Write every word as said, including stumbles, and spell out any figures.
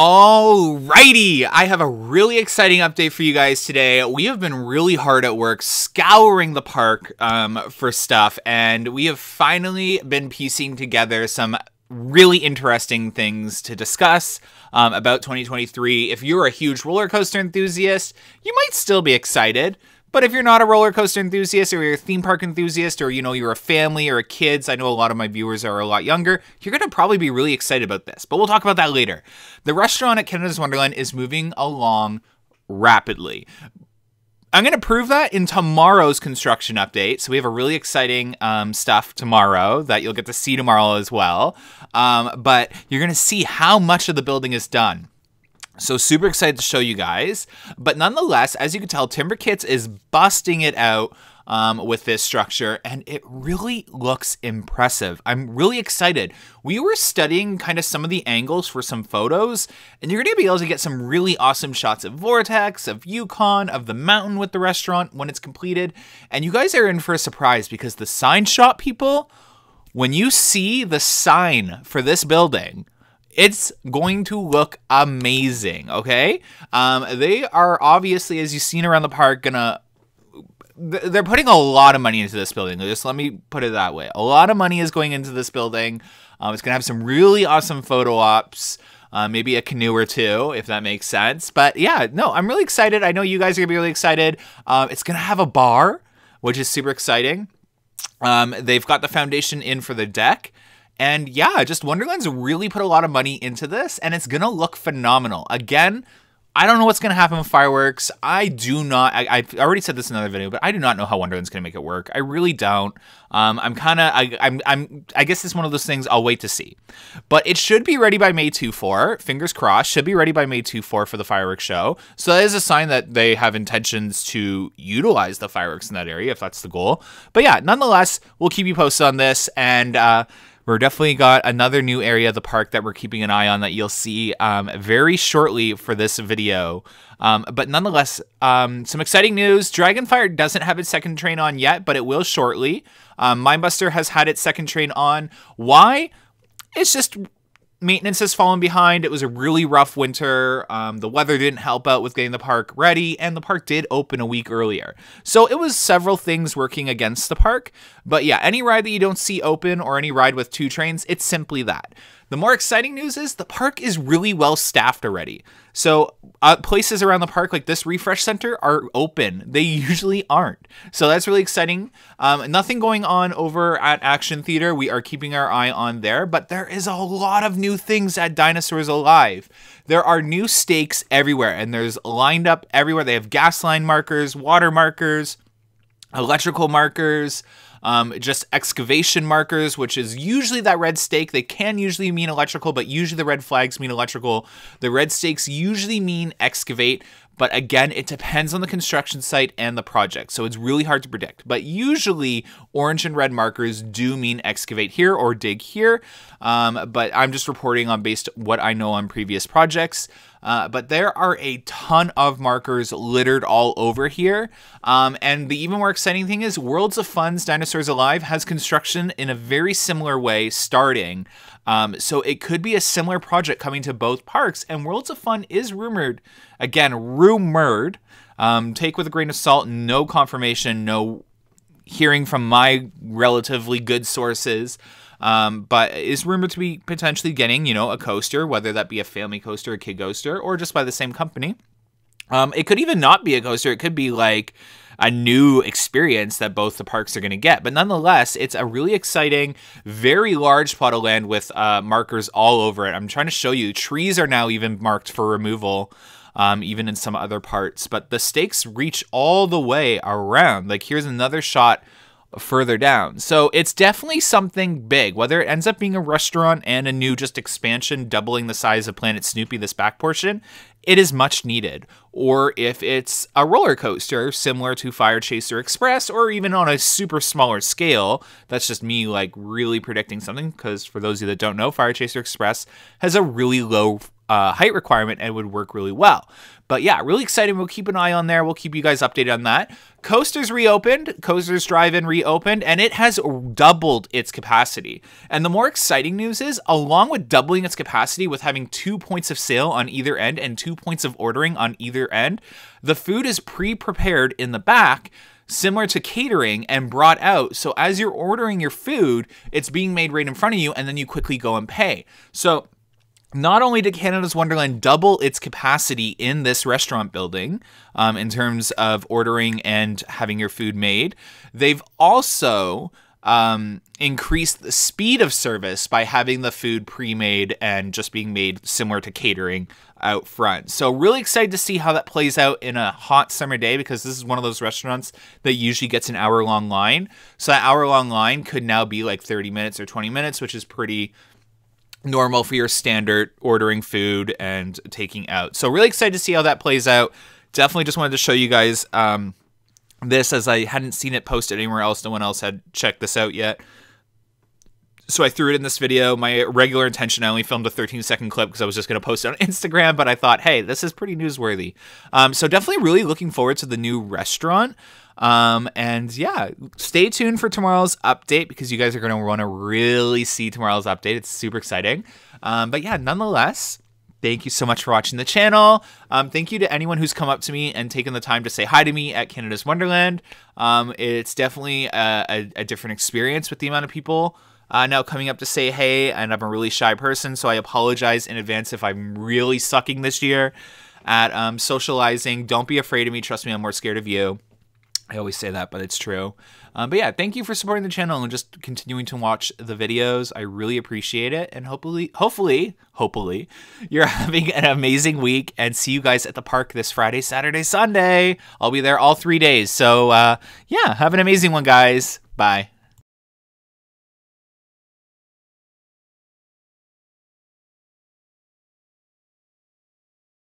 Alrighty, I have a really exciting update for you guys today. We have been really hard at work scouring the park um, for stuff, and we have finally been piecing together some really interesting things to discuss um, about twenty twenty-three. If you're a huge roller coaster enthusiast, you might still be excited. But if you're not a roller coaster enthusiast, or you're a theme park enthusiast, or you know, you're a family or a kids, I know a lot of my viewers are a lot younger, you're gonna probably be really excited about this, but we'll talk about that later. The restaurant at Canada's Wonderland is moving along rapidly. I'm gonna prove that in tomorrow's construction update. So we have a really exciting um, stuff tomorrow that you'll get to see tomorrow as well. Um, but you're gonna see how much of the building is done. So super excited to show you guys, but nonetheless, as you can tell, Timber Kits is busting it out um, with this structure, and it really looks impressive. I'm really excited. We were studying kind of some of the angles for some photos, and you're gonna be able to get some really awesome shots of Vortex, of Yukon, of the mountain with the restaurant when it's completed, and you guys are in for a surprise because the sign shop people, when you see the sign for this building, it's going to look amazing, okay? Um, they are obviously, as you've seen around the park, gonna... They're putting a lot of money into this building. Just let me put it that way. A lot of money is going into this building. Um, it's gonna have some really awesome photo ops. Uh, maybe a canoe or two, if that makes sense. But yeah, no, I'm really excited. I know you guys are gonna be really excited. Um, it's gonna have a bar, which is super exciting. Um, they've got the foundation in for the deck. And yeah, just Wonderland's really put a lot of money into this, and it's gonna look phenomenal. Again, I don't know what's gonna happen with fireworks. I do not, I, I've already said this in another video, but I do not know how Wonderland's gonna make it work. I really don't. Um, I'm kinda, I, I'm, I'm, I guess it's one of those things I'll wait to see. But it should be ready by May twenty-fourth, fingers crossed, should be ready by May twenty-fourth for the fireworks show. So that is a sign that they have intentions to utilize the fireworks in that area, if that's the goal. But yeah, nonetheless, we'll keep you posted on this, and uh, we're definitely got another new area of the park that we're keeping an eye on that you'll see um, very shortly for this video. Um, but nonetheless, um, some exciting news. Dragonfire doesn't have its second train on yet, but it will shortly. Um, Mindbuster has had its second train on. Why? It's just... Maintenance has fallen behind. It was a really rough winter. Um, the weather didn't help out with getting the park ready, and the park did open a week earlier. So it was several things working against the park. But yeah, any ride that you don't see open or any ride with two trains, it's simply that. The more exciting news is the park is really well staffed already. So uh, places around the park like this refresh center are open. They usually aren't. So that's really exciting. Um, nothing going on over at Action Theater. We are keeping our eye on there, but there is a lot of new things at Dinosaurs Alive. There are new stakes everywhere, and there's lined up everywhere. They have gas line markers, water markers, electrical markers, Um, just excavation markers, which is usually that red stake. They can usually mean electrical, but usually the red flags mean electrical. The red stakes usually mean excavate, but again, it depends on the construction site and the project, so it's really hard to predict. But usually, orange and red markers do mean excavate here or dig here, um, but I'm just reporting on based what I know on previous projects. Uh, but there are a ton of markers littered all over here. Um, and the even more exciting thing is Worlds of Fun's Dinosaurs Alive has construction in a very similar way starting. Um, so it could be a similar project coming to both parks. And Worlds of Fun is rumored, again, rumored, um, take with a grain of salt, no confirmation, no hearing from my relatively good sources. Um, but is rumored to be potentially getting, you know, a coaster, whether that be a family coaster, a kid coaster, or just by the same company. Um, it could even not be a coaster. It could be like a new experience that both the parks are going to get. But nonetheless, it's a really exciting, very large plot of land with uh, markers all over it. I'm trying to show you. Trees are now even marked for removal. Um, even in some other parts. But the stakes reach all the way around. Like, here's another shot further down. So it's definitely something big, whether it ends up being a restaurant and a new just expansion doubling the size of Planet Snoopy, this back portion, it is much needed. Or if it's a roller coaster similar to Fire Chaser Express, or even on a super smaller scale, that's just me like really predicting something, because for those of you that don't know, Fire Chaser Express has a really low uh, height requirement and would work really well. But yeah, really exciting. We'll keep an eye on there. We'll keep you guys updated on that. Coasters reopened. Coasters Drive-In reopened, and it has doubled its capacity. And the more exciting news is, along with doubling its capacity with having two points of sale on either end and two points of ordering on either end, the food is pre-prepared in the back, similar to catering, and brought out. So as you're ordering your food, it's being made right in front of you, and then you quickly go and pay. So not only did Canada's Wonderland double its capacity in this restaurant building um, in terms of ordering and having your food made, they've also um, increased the speed of service by having the food pre-made and just being made similar to catering out front. So really excited to see how that plays out in a hot summer day, because this is one of those restaurants that usually gets an hour long line. So that hour long line could now be like thirty minutes or twenty minutes, which is pretty normal for your standard ordering food and taking out. So really excited to see how that plays out. Definitely just wanted to show you guys um, this, as I hadn't seen it posted anywhere else. No one else had checked this out yet. So I threw it in this video. My regular intention, I only filmed a thirteen second clip because I was just going to post it on Instagram, but I thought, hey, this is pretty newsworthy. Um, so definitely really looking forward to the new restaurant. Um, and yeah, stay tuned for tomorrow's update, because you guys are going to want to really see tomorrow's update. It's super exciting. Um, but yeah, nonetheless, thank you so much for watching the channel. Um, thank you to anyone who's come up to me and taken the time to say hi to me at Canada's Wonderland. Um, it's definitely a, a, a different experience with the amount of people Uh, now coming up to say hey, and I'm a really shy person, so I apologize in advance if I'm really sucking this year at um, socializing. Don't be afraid of me. Trust me, I'm more scared of you. I always say that, but it's true. Um, but yeah, thank you for supporting the channel and just continuing to watch the videos. I really appreciate it, and hopefully, hopefully, hopefully, you're having an amazing week, and see you guys at the park this Friday, Saturday, Sunday. I'll be there all three days. So uh, yeah, have an amazing one, guys. Bye.